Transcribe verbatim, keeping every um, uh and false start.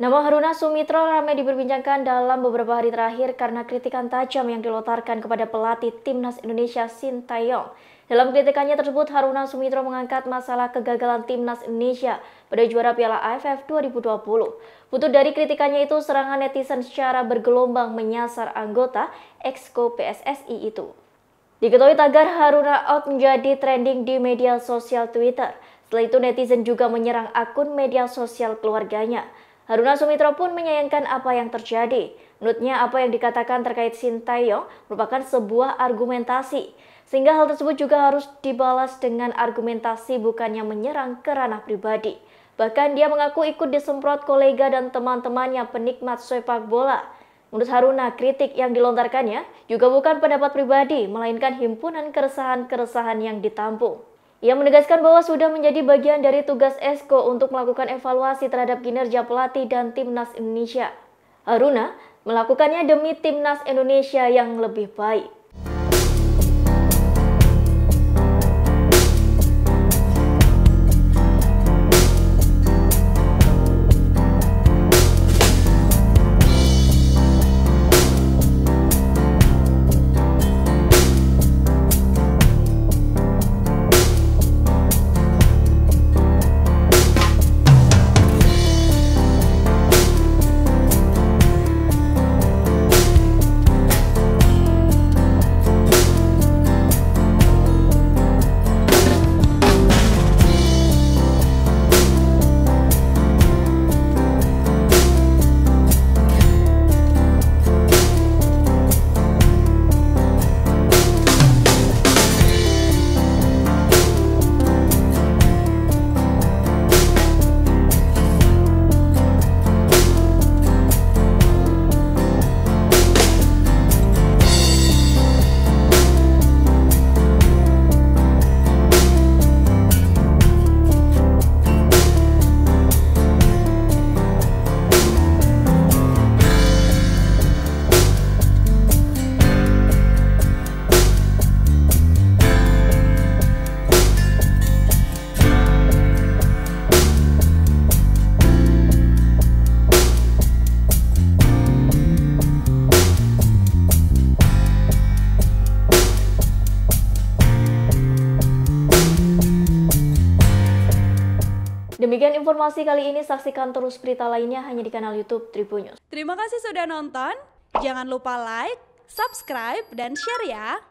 Nama Haruna Soemitro ramai diperbincangkan dalam beberapa hari terakhir karena kritikan tajam yang dilontarkan kepada pelatih Timnas Indonesia Shin Tae-yong. Dalam kritikannya tersebut, Haruna Soemitro mengangkat masalah kegagalan Timnas Indonesia pada juara Piala A F F dua ribu dua puluh. Buntut dari kritikannya itu, serangan netizen secara bergelombang menyasar anggota EXCO P S S I itu. Diketahui tagar Haruna out menjadi trending di media sosial Twitter. Setelah itu netizen juga menyerang akun media sosial keluarganya. Haruna Soemitro pun menyayangkan apa yang terjadi. Menurutnya apa yang dikatakan terkait Shin Tae-yong merupakan sebuah argumentasi. Sehingga hal tersebut juga harus dibalas dengan argumentasi, bukannya menyerang ke ranah pribadi. Bahkan dia mengaku ikut disemprot kolega dan teman-temannya penikmat sepak bola. Menurut Haruna, kritik yang dilontarkannya juga bukan pendapat pribadi, melainkan himpunan keresahan-keresahan yang ditampung. Ia menegaskan bahwa sudah menjadi bagian dari tugas EXCO untuk melakukan evaluasi terhadap kinerja pelatih dan Timnas Indonesia. Haruna melakukannya demi Timnas Indonesia yang lebih baik. Demikian informasi kali ini, saksikan terus berita lainnya hanya di kanal YouTube Tribunnews. Terima kasih sudah nonton, jangan lupa like, subscribe, dan share ya!